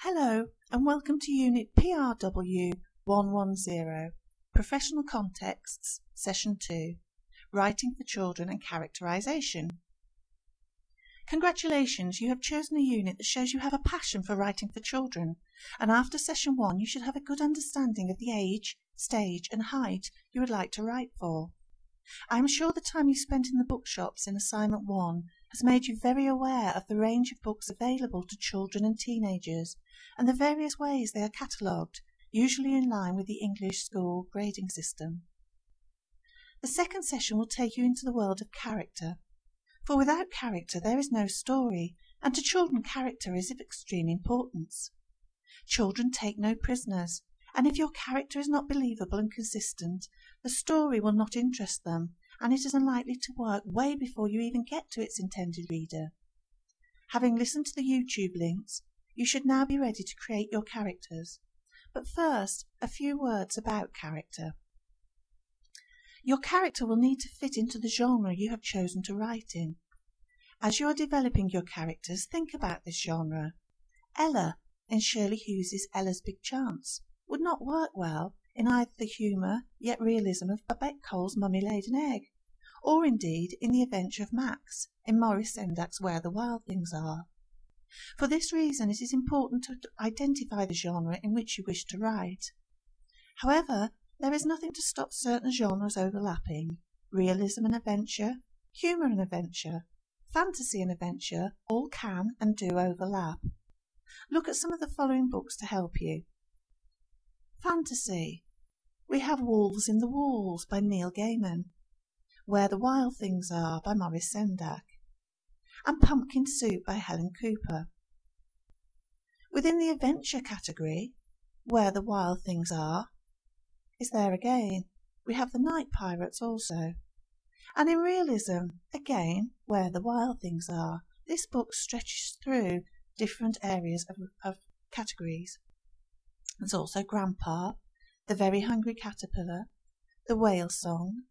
Hello and welcome to Unit PRW 110, Professional Contexts, Session 2, Writing for Children and Characterisation. Congratulations, you have chosen a unit that shows you have a passion for writing for children, and after Session 1 you should have a good understanding of the age, stage and height you would like to write for. I am sure the time you spent in the bookshops in Assignment 1 has made you very aware of the range of books available to children and teenagers, and the various ways they are catalogued, usually in line with the English school grading system. The second session will take you into the world of character, for without character there is no story, and to children character is of extreme importance. Children take no prisoners, and if your character is not believable and consistent, the story will not interest them, and it is unlikely to work way before you even get to its intended reader. Having listened to the YouTube links, you should now be ready to create your characters. But first, a few words about character. Your character will need to fit into the genre you have chosen to write in. As you are developing your characters, think about this genre. Ella in Shirley Hughes's Ella's Big Chance would not work well in either the humour yet realism of Babette Cole's Mummy Laid an Egg, or indeed in The Adventure of Max in Maurice Sendak's Where the Wild Things Are. For this reason it is important to identify the genre in which you wish to write. However, there is nothing to stop certain genres overlapping: realism and adventure, humour and adventure, fantasy and adventure all can and do overlap. Look at some of the following books to help you. Fantasy. We have Wolves in the Walls by Neil Gaiman, Where the Wild Things Are by Maurice Sendak, and Pumpkin Soup by Helen Cooper. Within the adventure category, Where the Wild Things Are is there again. We have The Night Pirates also. And in realism, again, Where the Wild Things Are. This book stretches through different areas of categories. There's also Grandpa, The Very Hungry Caterpillar, The Whale Song,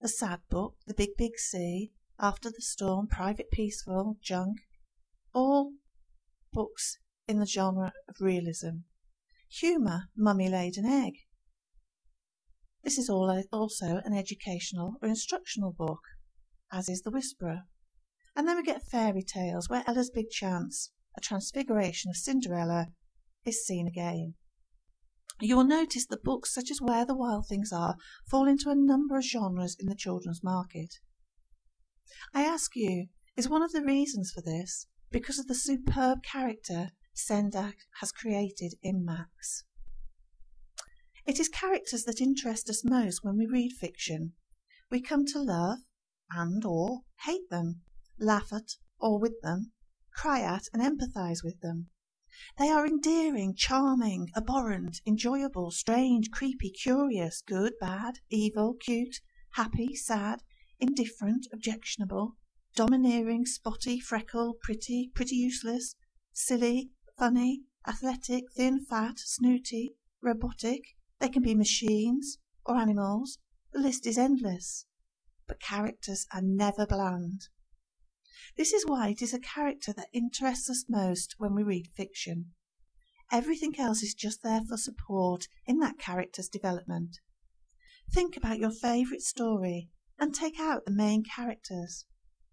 The Sad Book, The Big Big Sea, After the Storm, Private Peaceful, Junk, all books in the genre of realism. Humour, Mummy Laid an Egg. This is also an educational or instructional book, as is The Whisperer. And then we get fairy tales, where Ella's Big Chance, A Transfiguration of Cinderella, is seen again. You will notice that books such as Where the Wild Things Are fall into a number of genres in the children's market. I ask you, is one of the reasons for this because of the superb character Sendak has created in Max? It is characters that interest us most when we read fiction. We come to love and or hate them, laugh at or with them, cry at and empathise with them. They are endearing, charming, abhorrent, enjoyable, strange, creepy, curious, good, bad, evil, cute, happy, sad, indifferent, objectionable, domineering, spotty, freckled, pretty, pretty useless, silly, funny, athletic, thin, fat, snooty, robotic. They can be machines or animals. The list is endless. But characters are never bland. This is why it is a character that interests us most when we read fiction. Everything else is just there for support in that character's development. Think about your favourite story and take out the main characters.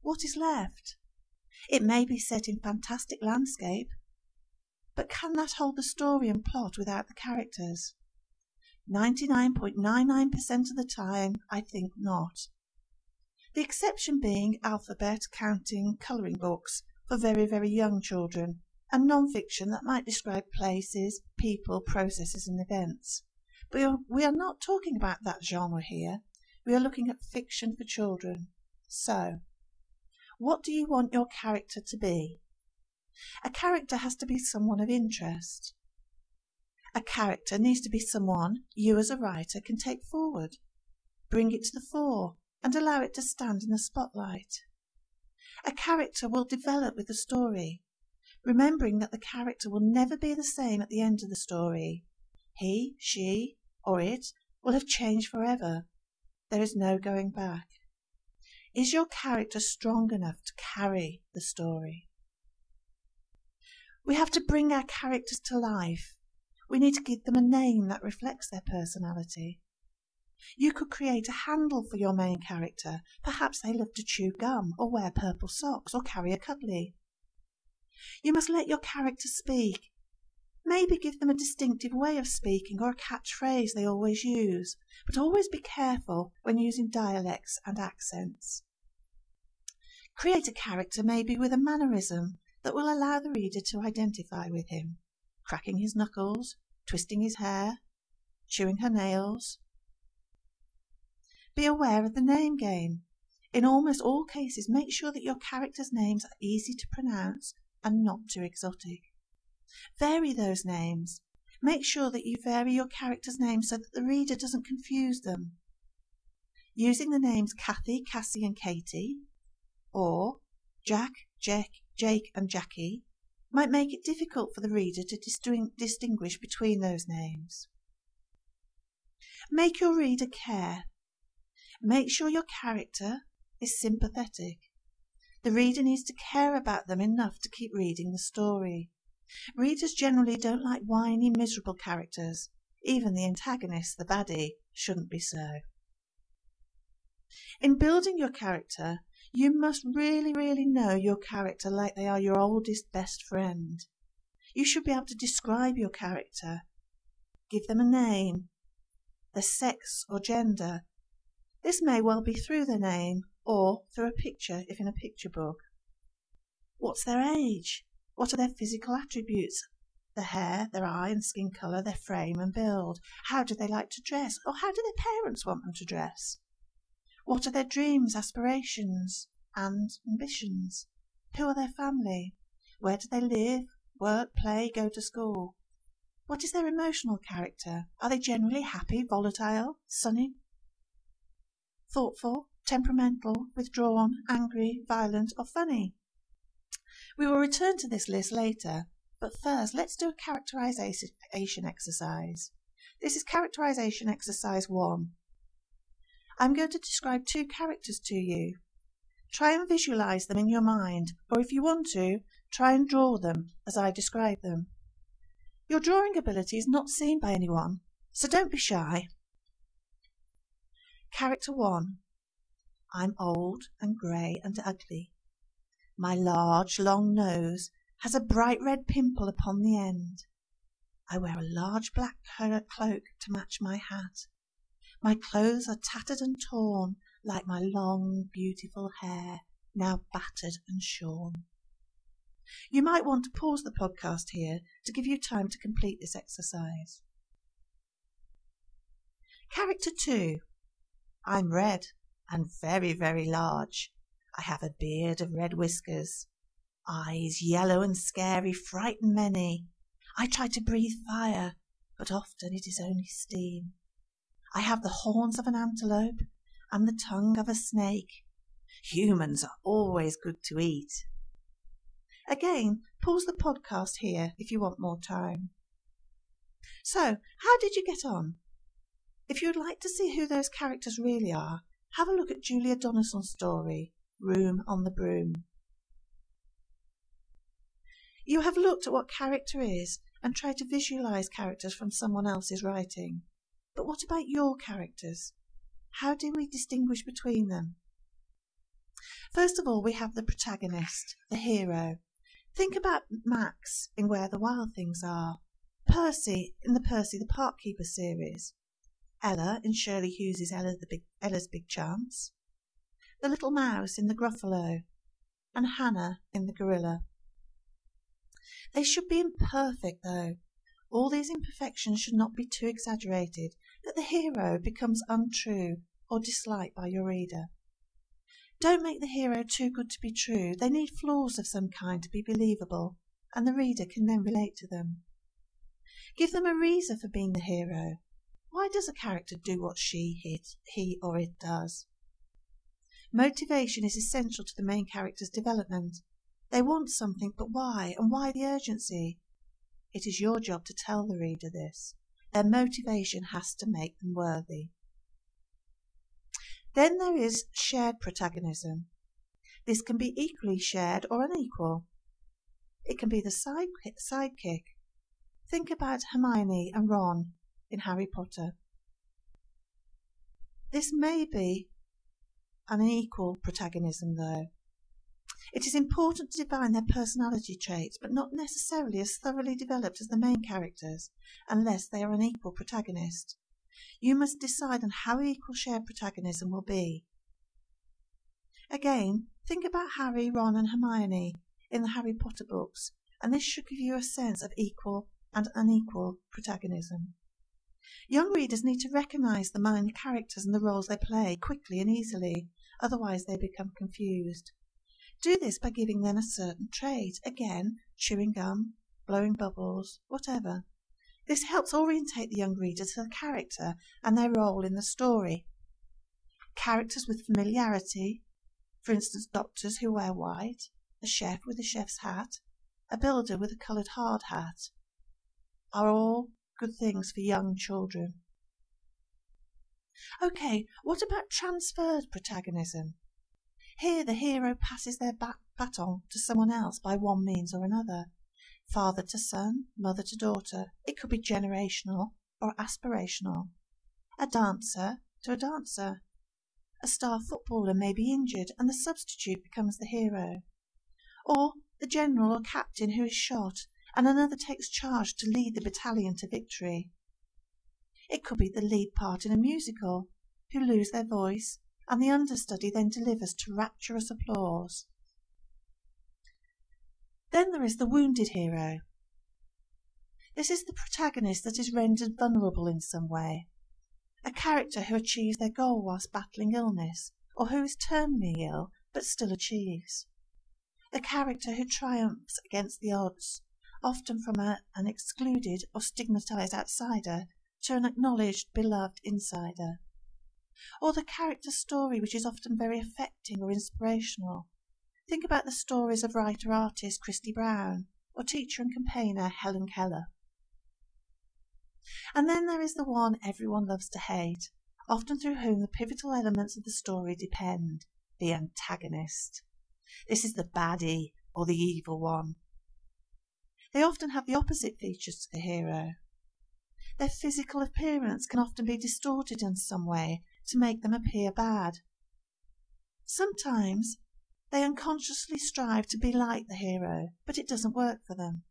What is left? It may be set in fantastic landscape, but can that hold the story and plot without the characters? 99.99% of the time, I think not. The exception being alphabet, counting, colouring books for very, very young children, and non-fiction that might describe places, people, processes and events. But we are not talking about that genre here. We are looking at fiction for children. So, what do you want your character to be? A character has to be someone of interest. A character needs to be someone you as a writer can take forward, bring it to the fore, and allow it to stand in the spotlight. A character will develop with the story, remembering that the character will never be the same at the end of the story. He, she, or it will have changed forever. There is no going back. Is your character strong enough to carry the story? We have to bring our characters to life. We need to give them a name that reflects their personality. You could create a handle for your main character. Perhaps they love to chew gum, or wear purple socks, or carry a cuddly. You must let your character speak. Maybe give them a distinctive way of speaking or a catchphrase they always use, but always be careful when using dialects and accents. Create a character maybe with a mannerism that will allow the reader to identify with him, cracking his knuckles, twisting his hair, chewing her nails. Be aware of the name game. In almost all cases, make sure that your characters' names are easy to pronounce and not too exotic. Vary those names. Make sure that you vary your characters' names so that the reader doesn't confuse them. Using the names Kathy, Cassie and Katie, or Jack, Jake and Jackie, might make it difficult for the reader to distinguish between those names. Make your reader care. Make sure your character is sympathetic. The reader needs to care about them enough to keep reading the story. Readers generally don't like whiny, miserable characters. Even the antagonist, the baddie, shouldn't be so. In building your character, you must really know your character like they are your oldest best friend. You should be able to describe your character. Give them a name, their sex or gender. This may well be through their name or through a picture if in a picture book. What's their age? What are their physical attributes? Their hair, their eye and skin colour, their frame and build. How do they like to dress, or how do their parents want them to dress? What are their dreams, aspirations and ambitions? Who are their family? Where do they live, work, play, go to school? What is their emotional character? Are they generally happy, volatile, sunny, thoughtful, temperamental, withdrawn, angry, violent or funny? We will return to this list later, but first let's do a characterisation exercise. This is characterisation exercise 1. I'm going to describe two characters to you. Try and visualise them in your mind, or if you want to, try and draw them as I describe them. Your drawing ability is not seen by anyone, so don't be shy. Character 1. I'm old and grey and ugly. My large, long nose has a bright red pimple upon the end. I wear a large black cloak to match my hat. My clothes are tattered and torn, like my long, beautiful hair, now battered and shorn. You might want to pause the podcast here to give you time to complete this exercise. Character 2. I'm red and very large. I have a beard of red whiskers. Eyes yellow and scary frighten many. I try to breathe fire, but often it is only steam. I have the horns of an antelope and the tongue of a snake. Humans are always good to eat. Again, pause the podcast here if you want more time. So, how did you get on? If you would like to see who those characters really are, have a look at Julia Donaldson's story, Room on the Broom. You have looked at what character is and tried to visualise characters from someone else's writing. But what about your characters? How do we distinguish between them? First of all, we have the protagonist, the hero. Think about Max in Where the Wild Things Are, Percy in the Percy the Parkkeeper series, Ella in Shirley Hughes' Ella's Big Chance, the little mouse in the Gruffalo, and Hannah in the Gorilla. They should be imperfect though. All these imperfections should not be too exaggerated that the hero becomes untrue or disliked by your reader. Don't make the hero too good to be true. They need flaws of some kind to be believable, and the reader can then relate to them. Give them a reason for being the hero. Why does a character do what he or it does? Motivation is essential to the main character's development. They want something, but why? And why the urgency? It is your job to tell the reader this. Their motivation has to make them worthy. Then there is shared protagonism. This can be equally shared or unequal. It can be the sidekick. Think about Hermione and Ron in Harry Potter. This may be an unequal protagonism, though. It is important to define their personality traits, but not necessarily as thoroughly developed as the main characters, unless they are an equal protagonist. You must decide on how equal shared protagonism will be. Again, think about Harry, Ron and Hermione in the Harry Potter books, and this should give you a sense of equal and unequal protagonism. Young readers need to recognise the main characters and the roles they play quickly and easily, otherwise they become confused. Do this by giving them a certain trait, again, chewing gum, blowing bubbles, whatever. This helps orientate the young reader to the character and their role in the story. Characters with familiarity, for instance, doctors who wear white, a chef with a chef's hat, a builder with a coloured hard hat, are all good things for young children. Okay, what about transferred protagonism? Here the hero passes their baton to someone else by one means or another. Father to son, mother to daughter. It could be generational or aspirational. A dancer to a dancer. A star footballer may be injured and the substitute becomes the hero. Or the general or captain who is shot and another takes charge to lead the battalion to victory. It could be the lead part in a musical, who lose their voice, and the understudy then delivers to rapturous applause. Then there is the wounded hero. This is the protagonist that is rendered vulnerable in some way, a character who achieves their goal whilst battling illness, or who is terminally ill but still achieves. The character who triumphs against the odds, often from an excluded or stigmatised outsider to an acknowledged, beloved insider. Or the character story which is often very affecting or inspirational. Think about the stories of writer-artist Christy Brown or teacher and campaigner Helen Keller. And then there is the one everyone loves to hate, often through whom the pivotal elements of the story depend, the antagonist. This is the baddie, or the evil one. They often have the opposite features to the hero. Their physical appearance can often be distorted in some way to make them appear bad. Sometimes they unconsciously strive to be like the hero, but it doesn't work for them.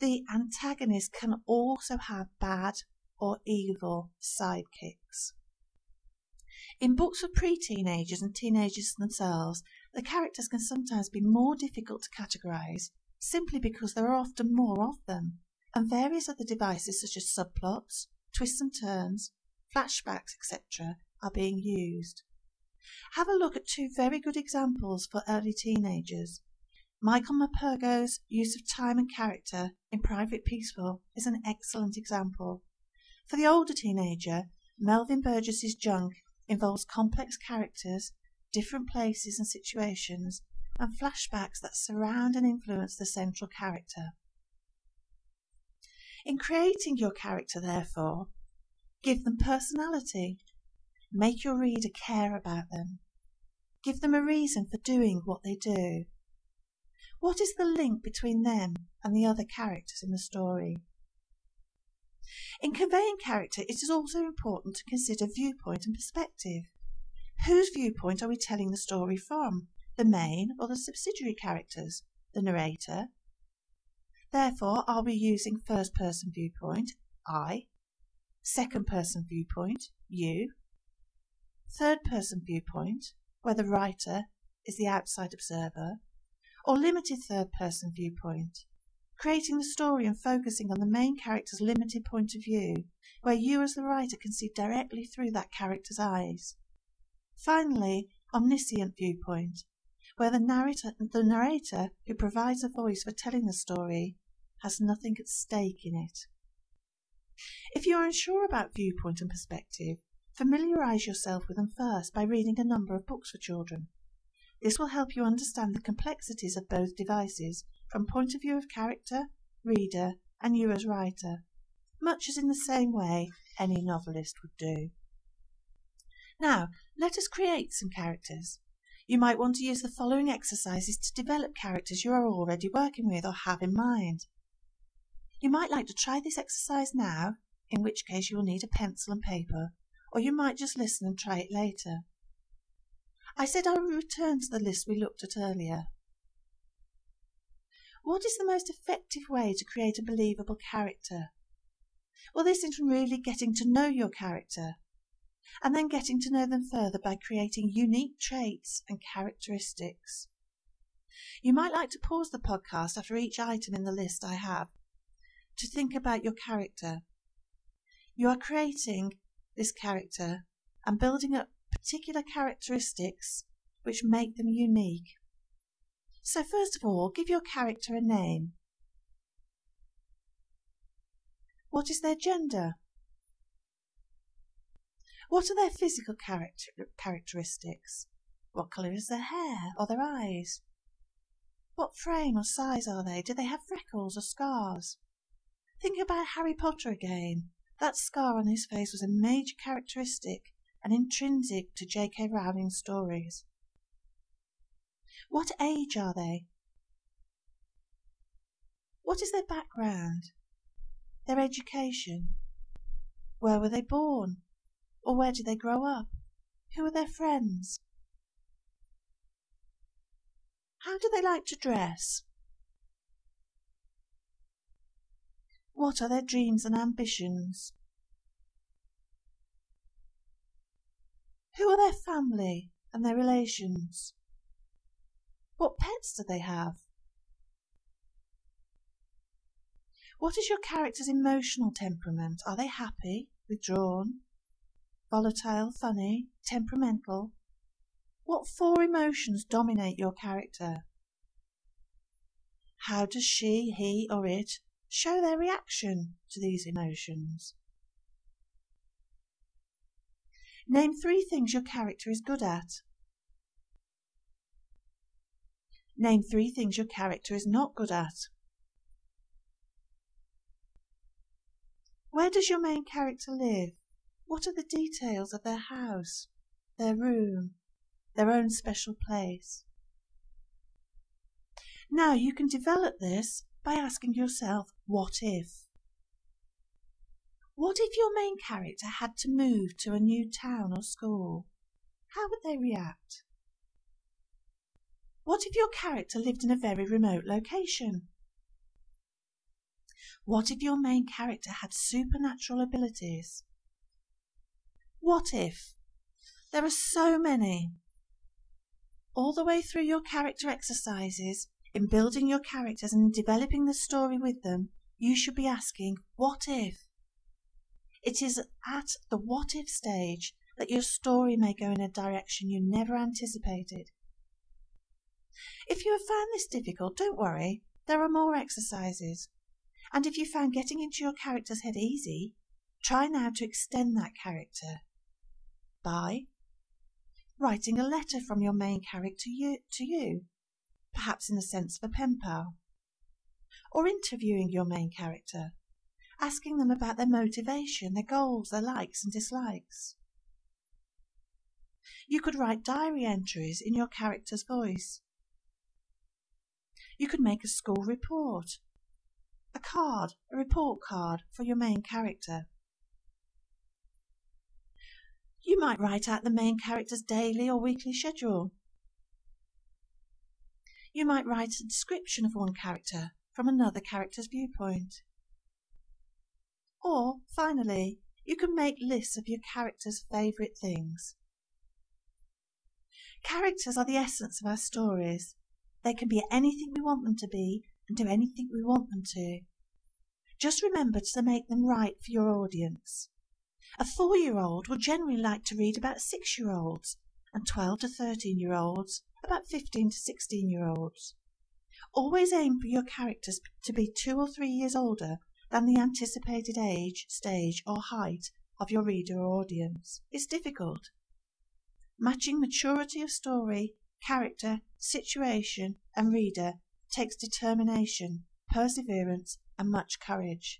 The antagonist can also have bad or evil sidekicks. In books for pre-teenagers and teenagers themselves, the characters can sometimes be more difficult to categorise, simply because there are often more of them, and various other devices such as subplots, twists and turns, flashbacks, etc. are being used. Have a look at two very good examples for early teenagers. Michael Mapurgo's use of time and character in Private Peaceful is an excellent example. For the older teenager, Melvin Burgess's Junk involves complex characters, different places and situations, and flashbacks that surround and influence the central character. In creating your character, therefore, give them personality. Make your reader care about them. Give them a reason for doing what they do. What is the link between them and the other characters in the story? In conveying character, it is also important to consider viewpoint and perspective. Whose viewpoint are we telling the story from? The main or the subsidiary characters? The narrator? Therefore, are we using first-person viewpoint? I. Second-person viewpoint? You. Third-person viewpoint? Where the writer is the outside observer? Or limited third-person viewpoint? Creating the story and focusing on the main character's limited point of view, where you as the writer can see directly through that character's eyes. Finally, omniscient viewpoint, where the narrator who provides a voice for telling the story has nothing at stake in it. If you are unsure about viewpoint and perspective, familiarise yourself with them first by reading a number of books for children. This will help you understand the complexities of both devices from point of view of character, reader, and you as writer, much as in the same way any novelist would do. Now, let us create some characters. You might want to use the following exercises to develop characters you are already working with or have in mind. You might like to try this exercise now, in which case you will need a pencil and paper, or you might just listen and try it later. I said I would return to the list we looked at earlier. What is the most effective way to create a believable character? Well, this is really getting to know your character, and then getting to know them further by creating unique traits and characteristics. You might like to pause the podcast after each item in the list I have to think about your character. You are creating this character and building up particular characteristics which make them unique. So first of all, give your character a name. What is their gender? What are their physical characteristics? What colour is their hair or their eyes? What frame or size are they? Do they have freckles or scars? Think about Harry Potter again. That scar on his face was a major characteristic and intrinsic to J.K. Rowling's stories. What age are they? What is their background? Their education? Where were they born? Or where did they grow up? Who are their friends? How do they like to dress? What are their dreams and ambitions? Who are their family and their relations? What pets do they have? What is your character's emotional temperament? Are they happy, withdrawn, volatile, funny, temperamental? What four emotions dominate your character? How does she, he, or it show their reaction to these emotions? Name three things your character is good at. Name three things your character is not good at. Where does your main character live? What are the details of their house, their room, their own special place? Now you can develop this by asking yourself, what if? What if your main character had to move to a new town or school? How would they react? What if your character lived in a very remote location? What if your main character had supernatural abilities? What if? There are so many. All the way through your character exercises, in building your characters and developing the story with them, you should be asking, what if? It is at the what if stage that your story may go in a direction you never anticipated. If you have found this difficult, don't worry, there are more exercises. And if you found getting into your character's head easy, try now to extend that character by writing a letter from your main character to you, perhaps in the sense of a pen pal, or interviewing your main character, asking them about their motivation, their goals, their likes and dislikes. You could write diary entries in your character's voice. You could make a school report, a card, a report card for your main character. You might write out the main character's daily or weekly schedule. You might write a description of one character from another character's viewpoint. Or, finally, you can make lists of your character's favourite things. Characters are the essence of our stories. They can be anything we want them to be and do anything we want them to. Just remember to make them right for your audience. A 4-year-old will generally like to read about 6-year-olds and 12 to 13-year-olds about 15 to 16-year-olds. Always aim for your characters to be 2 or 3 years older than the anticipated age, stage or height of your reader or audience. It's difficult. Matching maturity of story, character, situation and reader takes determination, perseverance and much courage.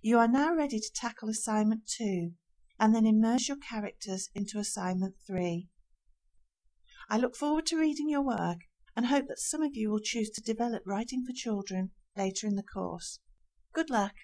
You are now ready to tackle assignment 2 and then immerse your characters into assignment 3. I look forward to reading your work and hope that some of you will choose to develop writing for children later in the course. Good luck.